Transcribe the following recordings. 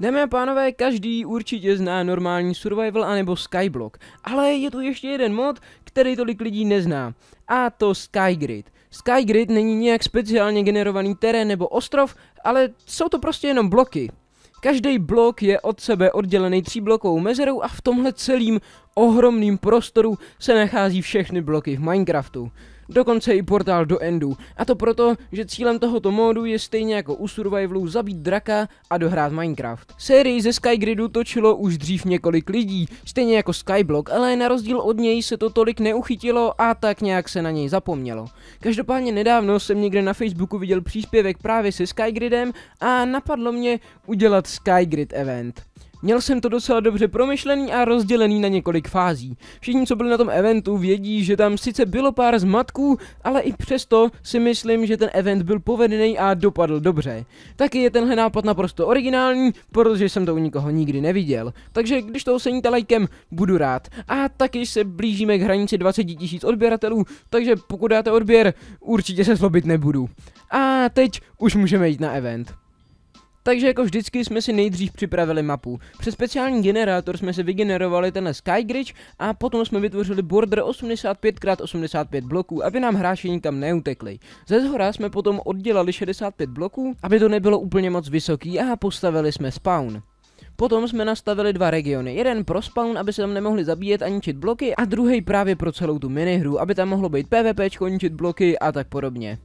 Dámy a pánové, každý určitě zná normální survival anebo skyblock, ale je tu ještě jeden mod, který tolik lidí nezná, a to Skygrid. Skygrid není nějak speciálně generovaný terén nebo ostrov, ale jsou to prostě jenom bloky. Každý blok je od sebe oddělený tříblokovou mezerou a v tomhle celým ohromným prostoru se nachází všechny bloky v Minecraftu. Dokonce i portál do Endu. A to proto, že cílem tohoto módu je stejně jako u survivalů zabít draka a dohrát Minecraft. Sérii ze Skygridu točilo už dřív několik lidí, stejně jako Skyblock, ale na rozdíl od něj se to tolik neuchytilo a tak nějak se na něj zapomnělo. Každopádně nedávno jsem někde na Facebooku viděl příspěvek právě se Skygridem a napadlo mě udělat Skygrid event. Měl jsem to docela dobře promyšlený a rozdělený na několik fází. Všichni, co byli na tom eventu, vědí, že tam sice bylo pár zmatků, ale i přesto si myslím, že ten event byl povedený a dopadl dobře. Taky je tenhle nápad naprosto originální, protože jsem to u nikoho nikdy neviděl. Takže když to oceníte lajkem, budu rád. A taky se blížíme k hranici 20 000 odběratelů, takže pokud dáte odběr, určitě se zlobit nebudu. A teď už můžeme jít na event. Takže jako vždycky jsme si nejdřív připravili mapu. Přes speciální generátor jsme si vygenerovali tenhle Skygrid a potom jsme vytvořili border 85×85 bloků, aby nám hráči nikam neutekli. Ze zhora jsme potom oddělali 65 bloků, aby to nebylo úplně moc vysoký, a postavili jsme spawn. Potom jsme nastavili dva regiony, jeden pro spawn, aby se tam nemohli zabíjet a ničit bloky, a druhý právě pro celou tu minihru, aby tam mohlo být PvP, ničit bloky a tak podobně.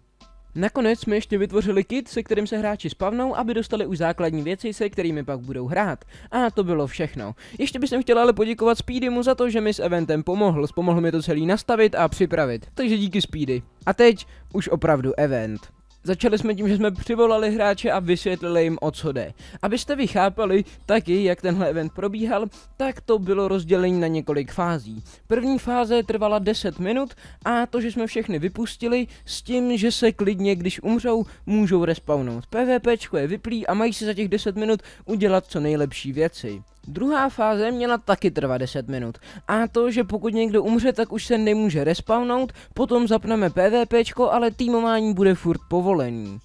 Nakonec jsme ještě vytvořili kit, se kterým se hráči spavnou, aby dostali už základní věci, se kterými pak budou hrát. A to bylo všechno. Ještě bych chtěl ale poděkovat Speedymu za to, že mi s eventem pomohl. Pomohl mi to celý nastavit a připravit. Takže díky, Speedy. A teď už opravdu event. Začali jsme tím, že jsme přivolali hráče a vysvětlili jim, o co jde. Abyste vy chápali taky, jak tenhle event probíhal, tak to bylo rozdělení na několik fází. První fáze trvala 10 minut a to, že jsme všechny vypustili s tím, že se klidně, když umřou, můžou respawnout. PvPčko je vyplý a mají si za těch 10 minut udělat co nejlepší věci. Druhá fáze měla taky trvat 10 minut. A to, že pokud někdo umře, tak už se nemůže respawnout, potom zapneme PvPčko, ale týmování bude furt povolený.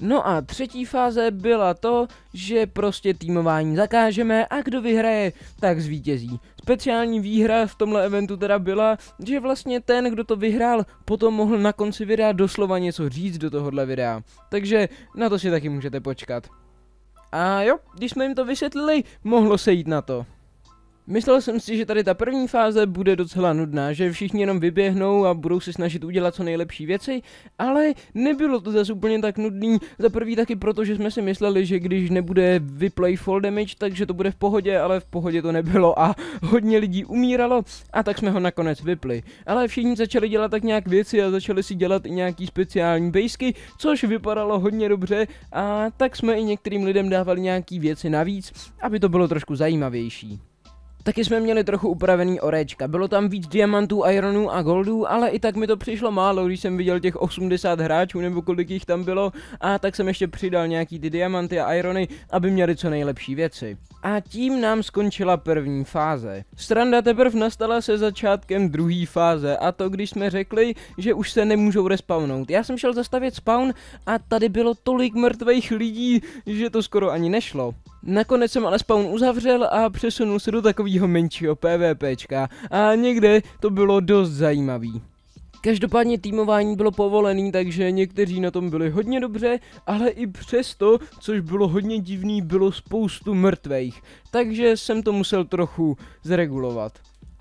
No a třetí fáze byla to, že prostě týmování zakážeme a kdo vyhraje, tak zvítězí. Speciální výhra v tomhle eventu teda byla, že vlastně ten, kdo to vyhrál, potom mohl na konci videa doslova něco říct do tohohle videa. Takže na to si taky můžete počkat. A jo, když jsme jim to vysvětlili, mohlo se jít na to. Myslel jsem si, že tady ta první fáze bude docela nudná, že všichni jenom vyběhnou a budou se snažit udělat co nejlepší věci, ale nebylo to zase úplně tak nudný, za prvý taky proto, že jsme si mysleli, že když nebude vyplay fall damage, takže to bude v pohodě, ale v pohodě to nebylo a hodně lidí umíralo a tak jsme ho nakonec vypli. Ale všichni začali dělat tak nějak věci a začali si dělat i nějaký speciální bejsky, což vypadalo hodně dobře, a tak jsme i některým lidem dávali nějaký věci navíc, aby to bylo trošku zajímavější. Taky jsme měli trochu upravený orečka, bylo tam víc diamantů, ironů a goldů, ale i tak mi to přišlo málo, když jsem viděl těch 80 hráčů nebo kolik jich tam bylo, a tak jsem ještě přidal nějaký ty diamanty a irony, aby měli co nejlepší věci. A tím nám skončila první fáze. Sranda teprve nastala se začátkem druhé fáze, a to když jsme řekli, že už se nemůžou respawnout. Já jsem šel zastavit spawn a tady bylo tolik mrtvých lidí, že to skoro ani nešlo. Nakonec jsem ale spawn uzavřel a přesunul se do takového menšího PvPčka a někde to bylo dost zajímavý. Každopádně týmování bylo povolený, takže někteří na tom byli hodně dobře, ale i přesto, což bylo hodně divný, bylo spoustu mrtvejch, takže jsem to musel trochu zregulovat.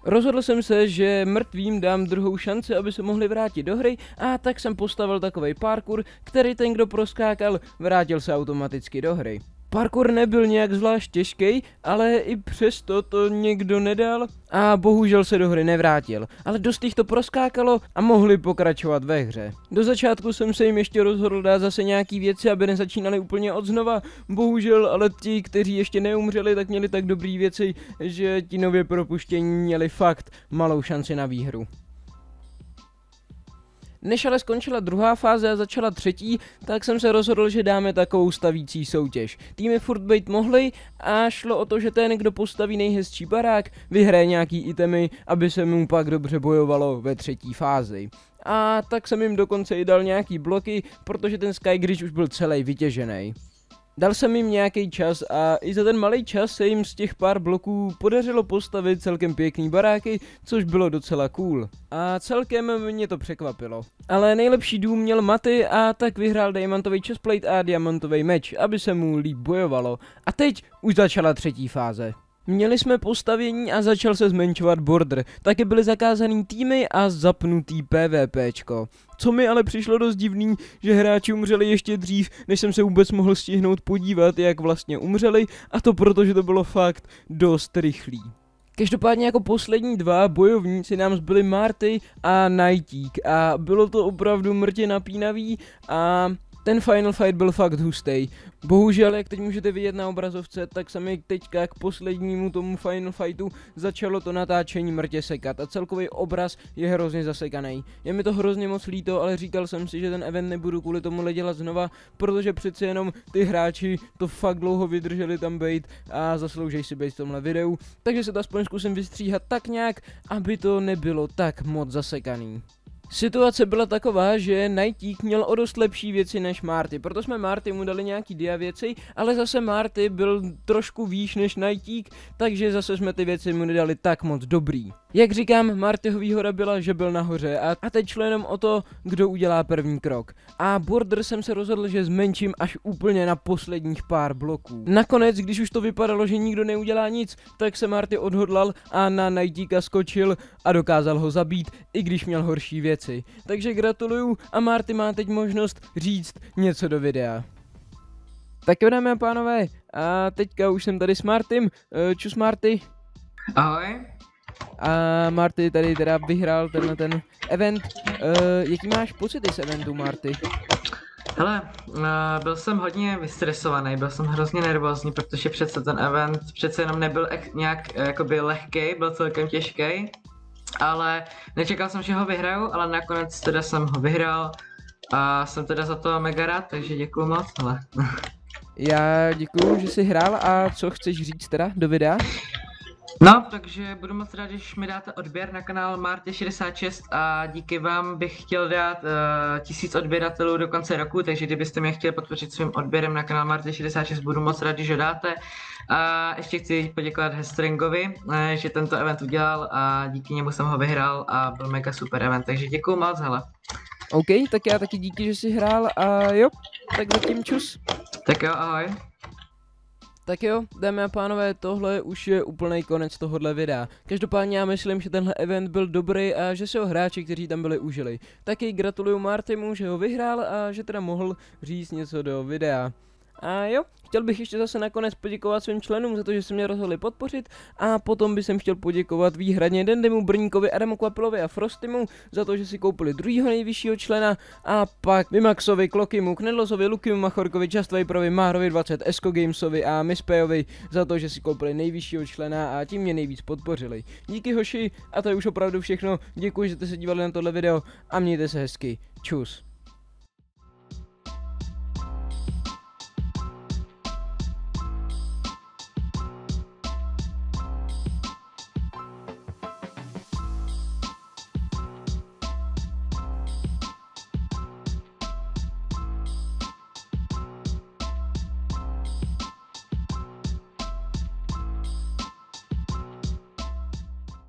Rozhodl jsem se, že mrtvým dám druhou šanci, aby se mohli vrátit do hry, a tak jsem postavil takovej parkour, který ten, kdo proskákal, vrátil se automaticky do hry. Parkour nebyl nějak zvlášť těžký, ale i přesto to někdo nedal a bohužel se do hry nevrátil. Ale dost jich to proskákalo a mohli pokračovat ve hře. Do začátku jsem se jim ještě rozhodl dát zase nějaký věci, aby nezačínali úplně od znova. Bohužel, ale ti, kteří ještě neumřeli, tak měli tak dobrý věci, že ti nově propuštění měli fakt malou šanci na výhru. Než ale skončila druhá fáze a začala třetí, tak jsem se rozhodl, že dáme takovou stavící soutěž. Týmy furt být mohly a šlo o to, že ten, kdo postaví nejhezčí barák, vyhraje nějaký itemy, aby se mu pak dobře bojovalo ve třetí fázi. A tak jsem jim dokonce i dal nějaký bloky, protože ten Skygrid už byl celý vytěžený. Dal jsem jim nějaký čas a i za ten malý čas se jim z těch pár bloků podařilo postavit celkem pěkný baráky, což bylo docela cool. A celkem mě to překvapilo. Ale nejlepší dům měl Maty a tak vyhrál diamantový chestplate a diamantový meč, aby se mu líp bojovalo. A teď už začala třetí fáze. Měli jsme postavění a začal se zmenšovat border, taky byly zakázaný týmy a zapnutý PvPčko. Co mi ale přišlo dost divný, že hráči umřeli ještě dřív, než jsem se vůbec mohl stihnout podívat, jak vlastně umřeli, a to protože to bylo fakt dost rychlý. Každopádně jako poslední dva bojovníci nám zbyli Marty a Najtík a bylo to opravdu mrtě napínavý a... ten final fight byl fakt hustý. Bohužel, jak teď můžete vidět na obrazovce, tak se mi teďka k poslednímu tomu final fightu začalo to natáčení mrtě sekat a celkový obraz je hrozně zasekaný. Je mi to hrozně moc líto, ale říkal jsem si, že ten event nebudu kvůli tomu dělat znova, protože přeci jenom ty hráči to fakt dlouho vydrželi tam bejt a zaslouží si bejt v tomhle videu, takže se to aspoň zkusím vystříhat tak nějak, aby to nebylo tak moc zasekaný. Situace byla taková, že Najtík měl o dost lepší věci než Márty, proto jsme Márty mu dali nějaký dia věci, ale zase Márty byl trošku výš než Najtík, takže zase jsme ty věci mu nedali tak moc dobrý. Jak říkám, Martyho výhoda byla, že byl nahoře a teď šlo jenom o to, kdo udělá první krok. A border jsem se rozhodl, že zmenším až úplně na posledních pár bloků. Nakonec, když už to vypadalo, že nikdo neudělá nic, tak se Marty odhodlal a na Najtíka skočil a dokázal ho zabít, i když měl horší věci. Takže gratuluju a Marty má teď možnost říct něco do videa. Tak jo, dámy a pánové, a teďka už jsem tady s Martym. Čus Marty. Ahoj. A Marty tady teda vyhrál tenhle ten event. Jaký máš pocity z eventu, Marty? Hele, byl jsem hodně vystresovaný, byl jsem hrozně nervózní, protože přece ten event přece jenom nebyl nějak jakoby lehký, byl celkem těžký. Ale nečekal jsem, že ho vyhraju, ale nakonec teda jsem ho vyhrál a jsem teda za to mega rád, takže děkuju moc, hele. Já děkuju, že jsi hrál a co chceš říct teda do videa? No, takže budu moc rád, když mi dáte odběr na kanál Mártě 66 a díky vám bych chtěl dát 1000 odběratelů do konce roku, takže kdybyste mě chtěli podpořit svým odběrem na kanál Mártě 66, budu moc rád, když ho dáte. A ještě chci poděkovat Hestringovi, že tento event udělal a díky němu jsem ho vyhrál a byl mega super event, takže děkuju moc, hele. OK, tak já taky díky, že jsi hrál a jo, tak zatím čus. Tak jo, ahoj. Tak jo, dámy a pánové, tohle už je úplný konec tohohle videa. Každopádně já myslím, že tenhle event byl dobrý a že se ho hráči, kteří tam byli, užili. Taky gratuluju Martymu, že ho vyhrál a že teda mohl říct něco do videa. A jo, chtěl bych ještě zase nakonec poděkovat svým členům za to, že se mě rozhodli podpořit a potom bych chtěl poděkovat výhradně Dendemu, Brníkovi, Adamu Kvapilovi a Frostymu za to, že si koupili druhýho nejvyššího člena a pak Vimaxovi, Klokymu, Knedlozovi, Luky, Machorkovi, Justwayprovi, Márovi 20, Escogamesovi a Mispejovi za to, že si koupili nejvyššího člena a tím mě nejvíc podpořili. Díky hoši a to je už opravdu všechno, děkuji, že jste se dívali na tohle video a mějte se hezky, čus.